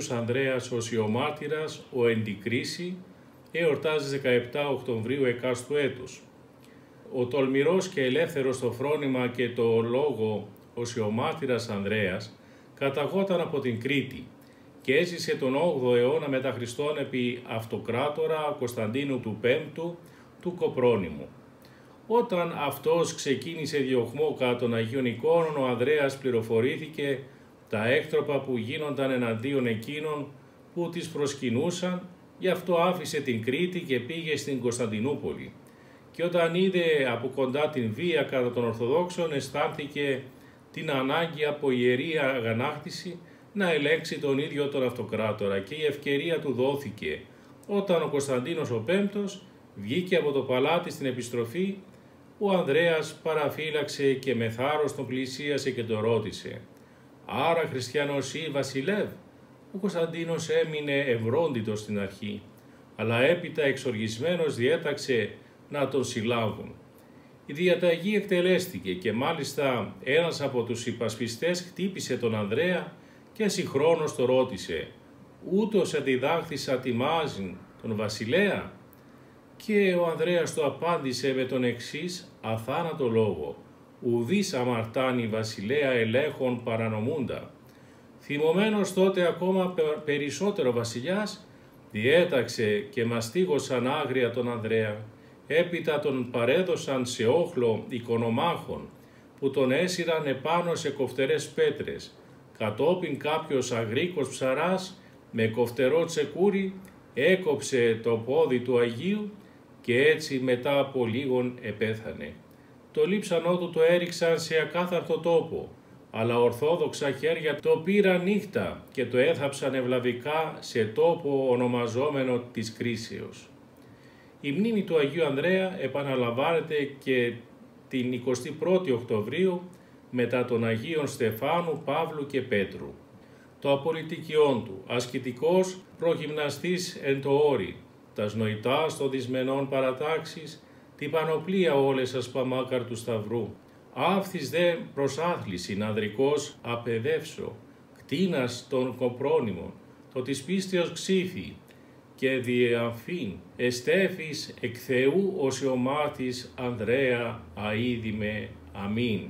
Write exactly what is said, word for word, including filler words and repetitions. Άγιος Ανδρέας ο Οσιομάρτυρας ο εν Κρίσει εορτάζει δεκαεπτά Οκτωβρίου εκάστου έτους. Ο τολμηρός και ελεύθερος στο φρόνημα και το λόγο Οσιομάρτυρας Ανδρέας καταγόταν από την Κρήτη και έζησε τον όγδοο αιώνα μετά Χριστόν επί αυτοκράτορα Κωνσταντίνου του Πέμπτου του Κοπρόνιμου. Όταν αυτός ξεκίνησε διωγμό κατά των Αγίων Εικόνων, ο Ανδρέας πληροφορήθηκε τα έκτροπα που γίνονταν εναντίον εκείνων που τις προσκυνούσαν, γι' αυτό άφησε την Κρήτη και πήγε στην Κωνσταντινούπολη. Και όταν είδε από κοντά την βία κατά των Ορθοδόξων, αισθάνθηκε την ανάγκη από ιερή αγανάκτηση να ελέγξει τον ίδιο τον αυτοκράτορα, και η ευκαιρία του δόθηκε όταν ο Κωνσταντίνος ο Πέμπτος βγήκε από το παλάτι στην επιστροφή. Ο Ανδρέας παραφύλαξε και με θάρρος τον πλησίασε και τον ρώτησε: «Άρα χριστιανός ή βασιλεύ?» Ο Κωνσταντίνος έμεινε ευρόντιτος στην αρχή, αλλά έπειτα εξοργισμένος διέταξε να τον συλλάβουν. Η διαταγή εκτελέστηκε και μάλιστα ένας από τους υπασπιστές χτύπησε τον Ανδρέα και συγχρόνως το ρώτησε: «Ούτως αντιδάχθησα τιμάζειν τον βασιλέα?» Και ο Ανδρέας το απάντησε με τον εξής αθάνατο λόγο: «Ουδείς αμαρτάνει βασιλέα ελέγχων παρανομούντα». Θυμωμένος τότε ακόμα περισσότερο βασιλιάς, διέταξε και μαστίγωσαν άγρια τον Ανδρέα. Έπειτα τον παρέδωσαν σε όχλο οικονομάχων, που τον έσυραν επάνω σε κοφτερές πέτρες. Κατόπιν κάποιος αγρίκος ψαράς με κοφτερό τσεκούρι έκοψε το πόδι του Αγίου και έτσι μετά από λίγον επέθανε. Το λείψανό του το έριξαν σε ακάθαρτο τόπο, αλλά ορθόδοξα χέρια το πήραν νύχτα και το έθαψαν ευλαβικά σε τόπο ονομαζόμενο της Κρίσεως. Η μνήμη του Αγίου Ανδρέα επαναλαμβάνεται και την εικοστή πρώτη Οκτωβρίου μετά των Αγίων Στεφάνου, Παύλου και Πέτρου. Το απολυτικιόν του, ασκητικός προγυμναστής εν το όρι, τας νοητάς των δυσμενών παρατάξεις, την πανοπλία όλες ασπαμάκαρ του σταυρού, αύθις δε προσάθλησιν ανδρικός απεδεύσω, κτίνας των Κοπρόνιμων, το της πίστεως ξύφη, και διαφήν εστέφης εκ Θεού Οσιομάρτης Ανδρέα αίδημε. Αμήν.